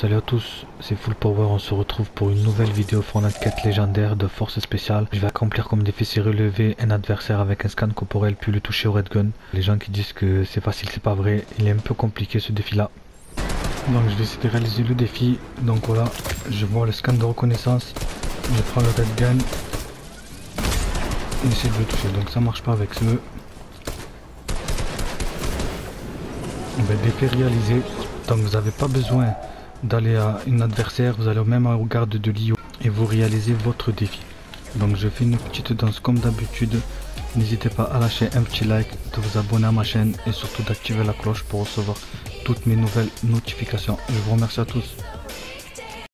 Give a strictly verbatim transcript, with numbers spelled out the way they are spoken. Salut à tous, c'est Full Power, on se retrouve pour une nouvelle vidéo Fortnite quête légendaire de force spéciale. Je vais accomplir comme défi, c'est relever un adversaire avec un scan corporel puis le toucher au red gun. Les gens qui disent que c'est facile, c'est pas vrai, il est un peu compliqué ce défi là. Donc je vais essayer de réaliser le défi. Donc voilà, je vois le scan de reconnaissance, je prends le red gun et j'essaie de le toucher, donc ça marche pas avec ce. Ben, défi réalisé, donc vous n'avez pas besoin d'aller à une adversaire, vous allez même au garde de l'I O et vous réalisez votre défi. Donc je fais une petite danse comme d'habitude. N'hésitez pas à lâcher un petit like, de vous abonner à ma chaîne et surtout d'activer la cloche pour recevoir toutes mes nouvelles notifications. Je vous remercie à tous.